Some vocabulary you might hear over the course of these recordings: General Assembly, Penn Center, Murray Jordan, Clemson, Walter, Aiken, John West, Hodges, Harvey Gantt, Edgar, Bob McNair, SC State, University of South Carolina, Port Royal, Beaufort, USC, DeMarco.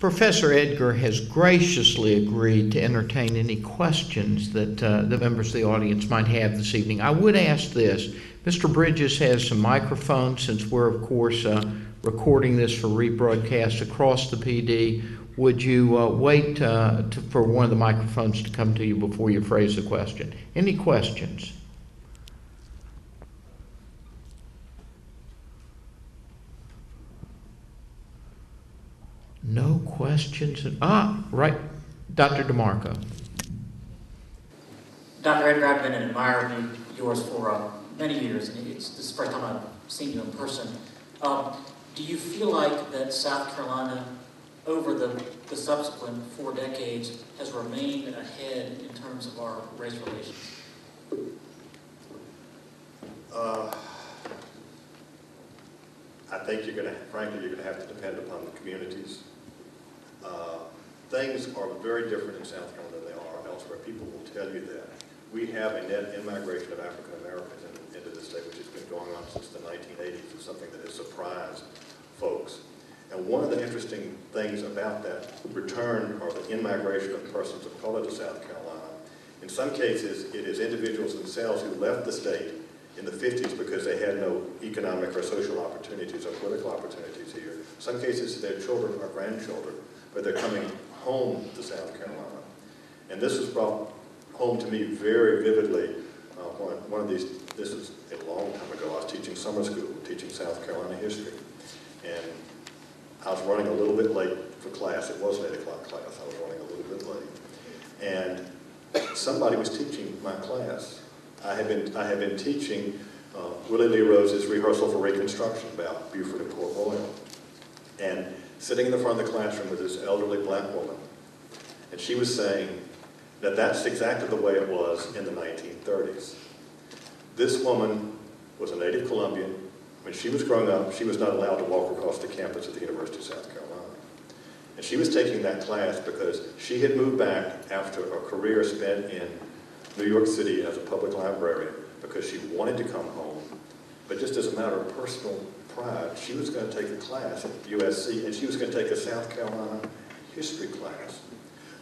Professor Edgar has graciously agreed to entertain any questions that the members of the audience might have this evening. I would ask this. Mr. Bridges has some microphones, since we're, of course, recording this for rebroadcast across the PD. Would you wait for one of the microphones to come to you before you phrase the question? Any questions? No questions? Right. Dr. DeMarco. Dr. Edgar, I've been an admirer of yours for many years, and this is the first time I've seen you in person. Do you feel like that South Carolina, over the subsequent 4 decades, has remained ahead in terms of our race relations? I think frankly, you're going to have to depend upon the communities. Things are very different in South Carolina than they are elsewhere. People will tell you that. We have a net immigration of African Americans into the state, which has been going on since the 1980s. It's something that has surprised folks. And one of the interesting things about that return or the in-migration of persons of color to South Carolina, in some cases it is individuals themselves who left the state in the 50s because they had no economic or social opportunities or political opportunities here. In some cases their children or grandchildren, but they're coming home to South Carolina. And this is brought home to me very vividly. One of these, this is a long time ago, I was teaching summer school, teaching South Carolina history. And I was running a little bit late for class. It was an 8 o'clock class. I was running a little bit late. And somebody was teaching my class. I had been teaching Willie Lee Rose's rehearsal for Reconstruction about Beaufort and Port Royal. And sitting in the front of the classroom was this elderly black woman. And she was saying that that's exactly the way it was in the 1930s. This woman was a native Colombian. When she was growing up, she was not allowed to walk across the campus of the University of South Carolina. And she was taking that class because she had moved back after a career spent in New York City as a public librarian because she wanted to come home. But just as a matter of personal pride, she was going to take a class at USC, and she was going to take a South Carolina history class.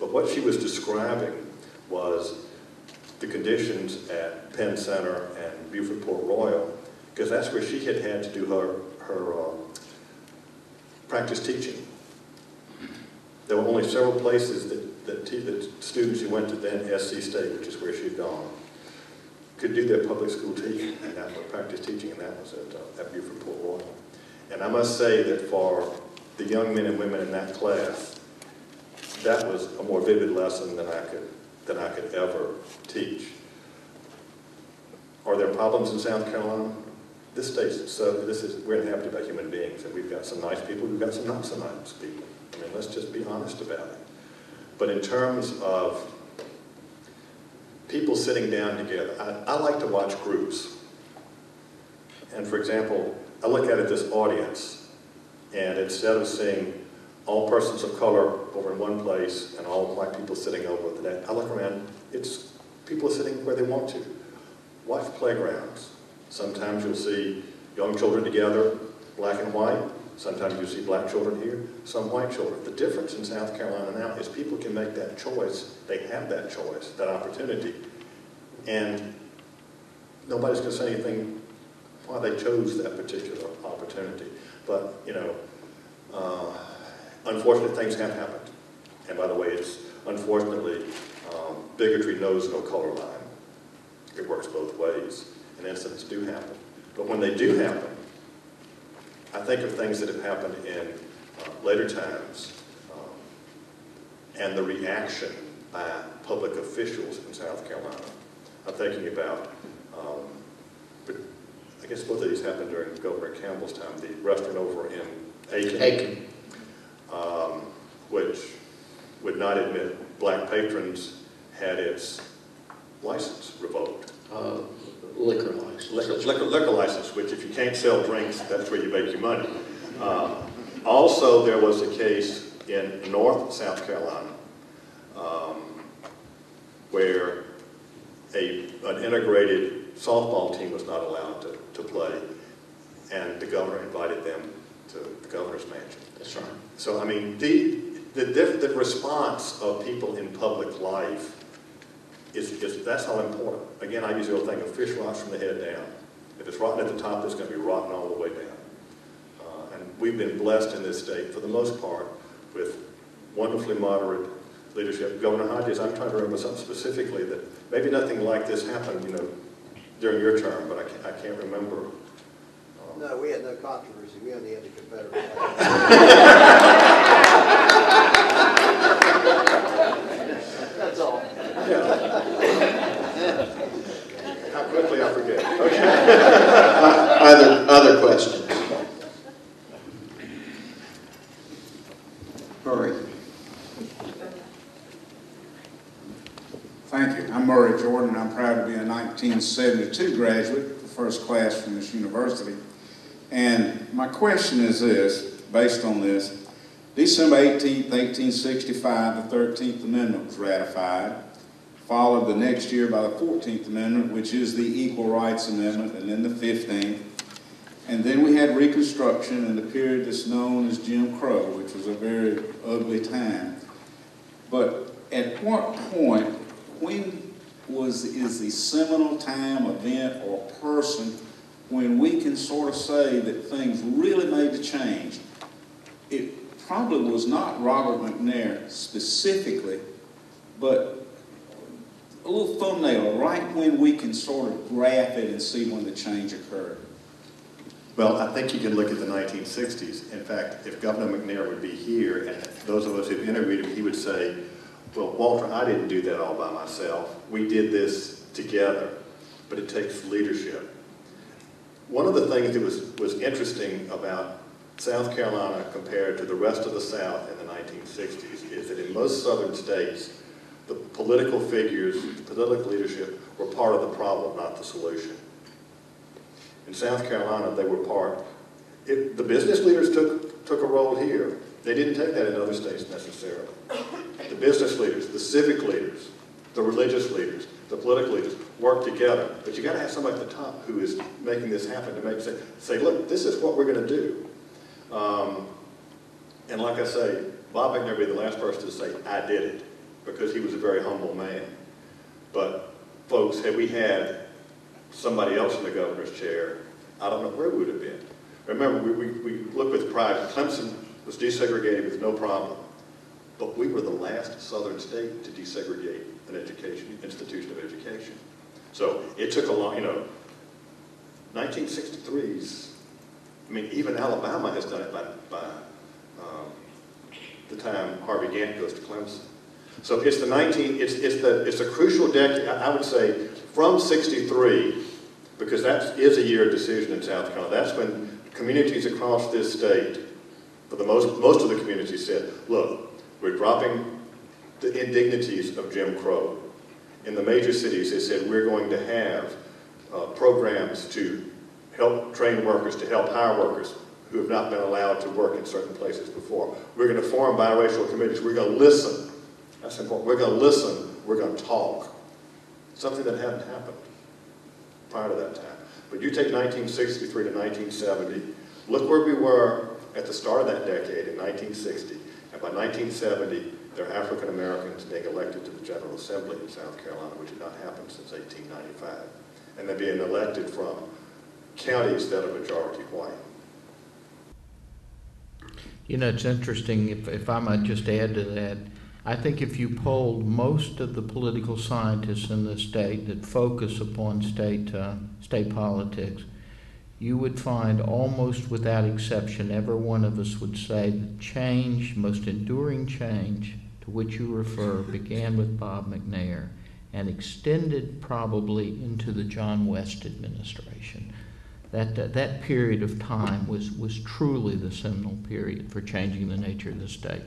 But what she was describing was the conditions at Penn Center and Beaufort Port Royal, because that's where she had had to do her practice teaching. There were only several places that students who went to then SC State, which is where she had gone, could do their public school teaching, and that was practice teaching, and that was at Beaufort Port Royal. And I must say that for the young men and women in that class, that was a more vivid lesson than I could ever teach. Are there problems in South Carolina? This state's we're inhabited by human beings, and we've got some nice people, we've got some not so nice people. I mean, let's just be honest about it. But in terms of people sitting down together, I like to watch groups. And for example, I look at this audience, and instead of seeing all persons of color over in one place and all white people sitting over the next, I look around, it's people sitting where they want to. Watch playgrounds. Sometimes you'll see young children together, black and white. Sometimes you'll see black children here, some white children. The difference in South Carolina now is people can make that choice. They have that choice, that opportunity. And nobody's going to say anything why they chose that particular opportunity. But, you know, unfortunate things have happened. And by the way, it's unfortunately bigotry knows no color line. It works both ways, and incidents do happen. But when they do happen, I think of things that have happened in later times and the reaction by public officials in South Carolina. I'm thinking about, I guess both of these happened during Governor Campbell's time, the restaurant over in Aiken, which would not admit black patrons, had its license revoked. Liquor license. Liquor license, which if you can't sell drinks, that's where you make your money. Also, there was a case in North South Carolina where an integrated softball team was not allowed to play, and the governor invited them to the governor's mansion. That's right. So, I mean, the response of people in public life is just, that's not important. Again, I use the old thing, a fish rots from the head down. If it's rotten at the top, it's going to be rotten all the way down. And we've been blessed in this state, for the most part, with wonderfully moderate leadership. Governor Hodges, I'm trying to remember something specifically that maybe nothing like this happened, you know, during your term, but I can't remember. No, we had no controversy. We only had the Confederate. That's all. Yeah. How quickly I forget. Okay. Other questions? Murray. Thank you. I'm Murray Jordan. I'm proud to be a 1972 graduate, the first class from this university. And my question is this, based on this, December 18, 1865, the 13th Amendment was ratified, followed the next year by the 14th Amendment, which is the Equal Rights Amendment, and then the 15th. And then we had Reconstruction and the period that's known as Jim Crow, which was a very ugly time. But at what point, when is the seminal time, event, or person when we can sort of say that things really made a change? It probably was not Robert McNair specifically, but a little thumbnail, right when we can sort of graph it and see when the change occurred. Well, I think you can look at the 1960s. In fact, if Governor McNair would be here, and those of us who've interviewed him, he would say, well, Walter, I didn't do that all by myself. We did this together, but it takes leadership. One of the things that was interesting about South Carolina compared to the rest of the South in the 1960s is that in most southern states, the political figures, the political leadership, were part of the problem, not the solution. In South Carolina, they were part. The business leaders took a role here. They didn't take that in other states necessarily. The business leaders, the civic leaders, the religious leaders, the political leaders work together, but you got to have somebody at the top who is making this happen to make say, look, this is what we're going to do. And like I say, Bob McNair would be the last person to say, I did it, because he was a very humble man. But folks, had we had somebody else in the governor's chair, I don't know where we would have been. Remember, we look with pride. Clemson was desegregated with no problem, but we were the last southern state to desegregate an education, institution of education. So it took a long, 1963's, I mean, even Alabama has done it by the time Harvey Gantt goes to Clemson. So it's the it's a crucial decade, I would say, from 63, because that is a year of decision in South Carolina. That's when communities across this state, for the most of the communities said, look, we're dropping the indignities of Jim Crow. In the major cities, they said, we're going to have programs to help train workers, to help hire workers who have not been allowed to work in certain places before. We're going to form biracial committees. We're going to listen. That's important. We're going to listen. We're going to talk. Something that hadn't happened prior to that time. But you take 1963 to 1970, look where we were at the start of that decade in 1960, and by 1970, they're African Americans being elected to the General Assembly in South Carolina, which had not happened since 1895. And they're being elected from counties that are majority white. You know, it's interesting, if I might just add to that, I think if you polled most of the political scientists in the state that focus upon state politics, you would find almost without exception, every one of us would say the change, most enduring change to which you refer, began with Bob McNair and extended probably into the John West administration. That period of time was truly the seminal period for changing the nature of the state.